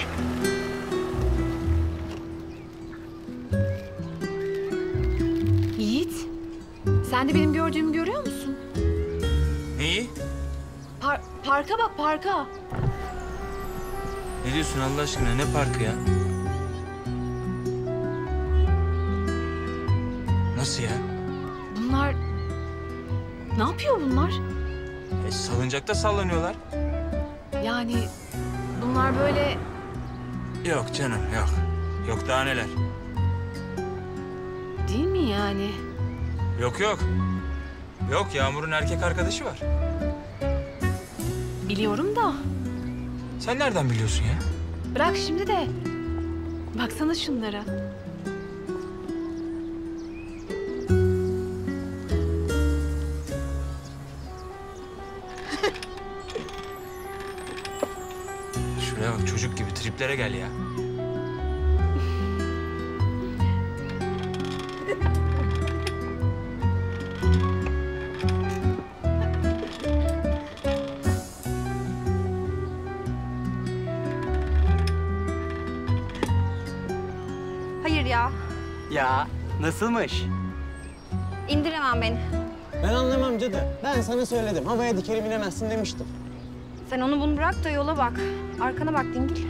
kalmış. Yiğit, sen de benim gördüğümü görüyor musun? Neyi? Parka bak, parka. Ne diyorsun Allah aşkına? Ne parkı ya? Nasıl ya? Bunlar... Ne yapıyor bunlar? Salıncakta sallanıyorlar. Yani bunlar böyle... Yok canım, yok. Yok daha neler. Değil mi yani? Yok yok. Yok, Yağmur'un erkek arkadaşı var. Biliyorum da. Sen nereden biliyorsun ya? Bırak şimdi de. Baksana şunlara. Şuraya bak, çocuk gibi triplere gel ya. Ya nasılmış? İndiremem beni. Ben anlamam cadı. Ben sana söyledim. Havaya dikerim inemezsin demiştim. Sen onu bunu bırak da yola bak. Arkana bak dingil.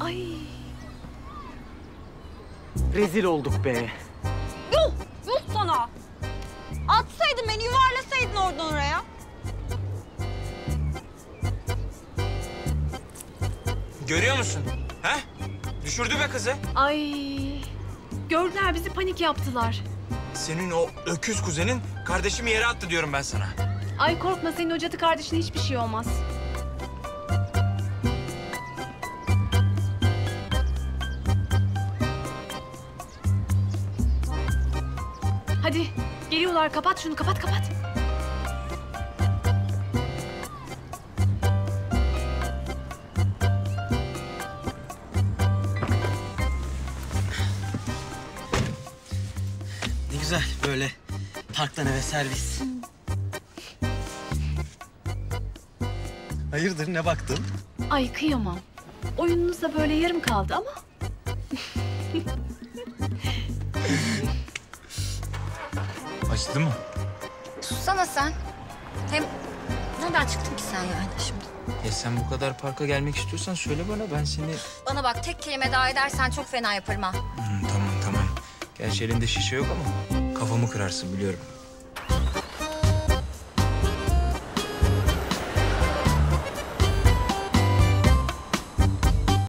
Ay. Rezil olduk be. Yuh! Yuh sana! Atsaydın beni, yuvarlasaydın oradan oraya. Görüyor musun? Ha? Düşürdü be kızı. Ay. Gördüler bizi, panik yaptılar. Senin o öküz kuzenin kardeşimi yere attı diyorum ben sana. Ay korkma, senin o cadı kardeşine hiçbir şey olmaz. Hadi geliyorlar, kapat şunu, kapat kapat. Güzel, böyle parktan eve servis. Hayırdır, ne baktın? Ay kıyamam. Oyununuz da böyle yarım kaldı ama. Açtı mı? Sussana sen. Hem nereden çıktın ki sen yani şimdi? Ya sen bu kadar parka gelmek istiyorsan söyle bana, ben seni... Bana bak, tek kelime daha edersen çok fena yaparım ha. Tamam tamam. Gerçi elinde şişe yok ama kafamı kırarsın biliyorum.